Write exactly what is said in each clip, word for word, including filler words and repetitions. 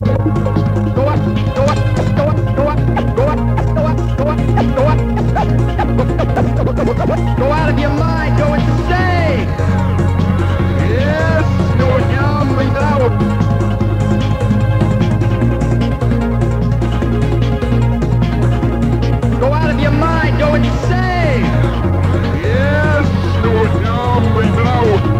Go out of your mind, go insane! Yes, do it now, leave it out. Go out of your mind, go insane! Yes, do it now, leave it out.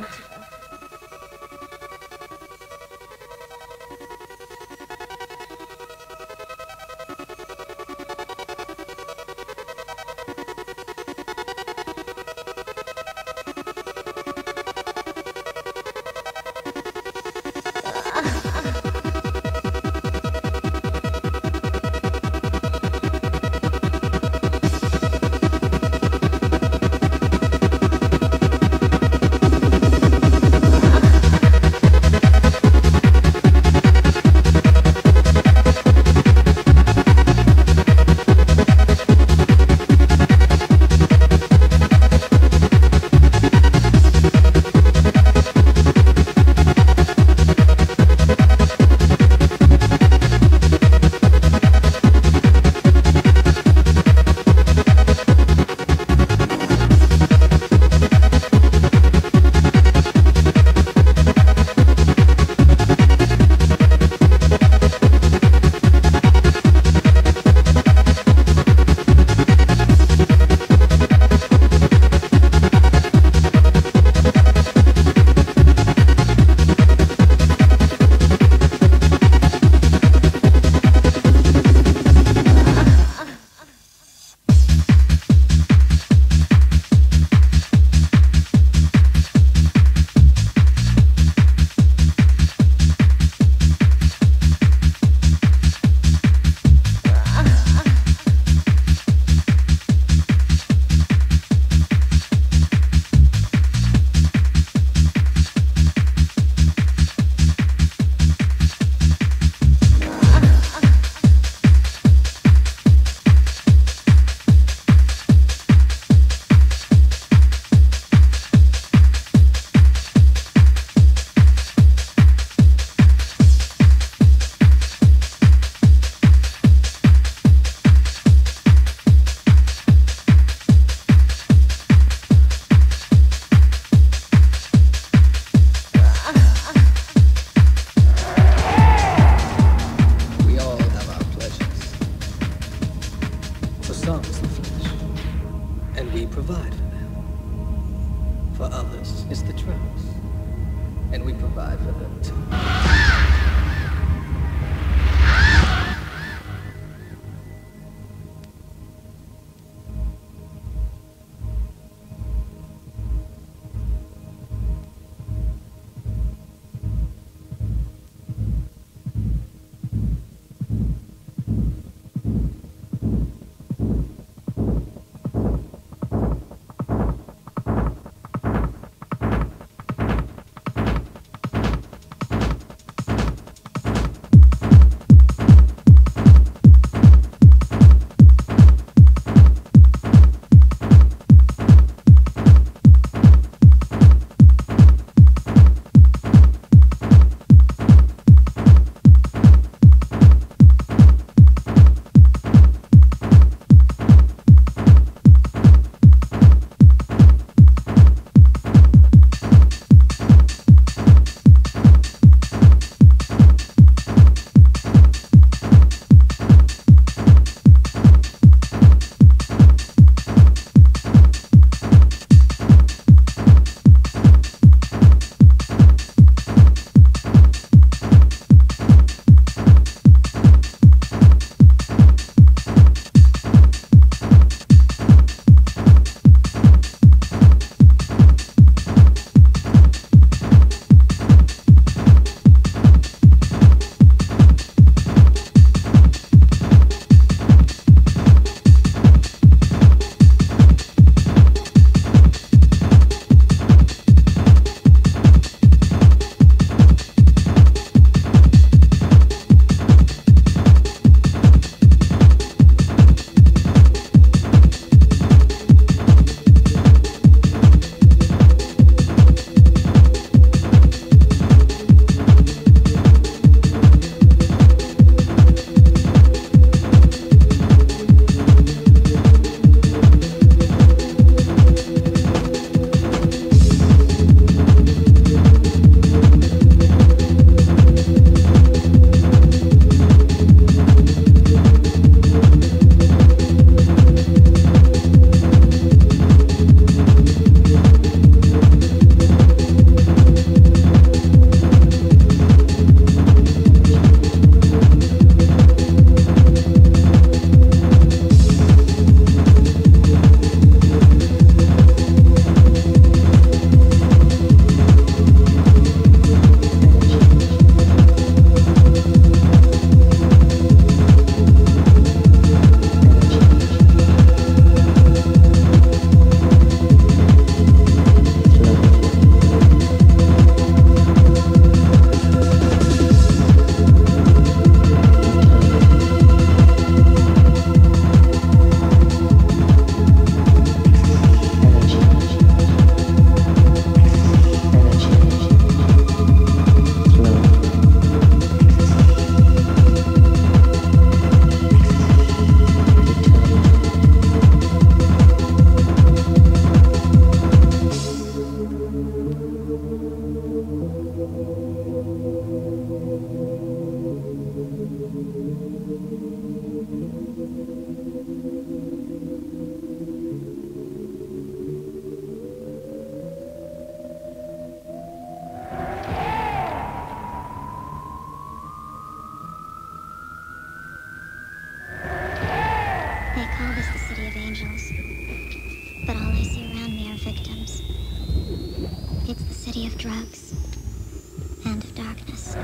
yeah. body of angels. But all I see around me are victims. It's the city of drugs. And of darkness.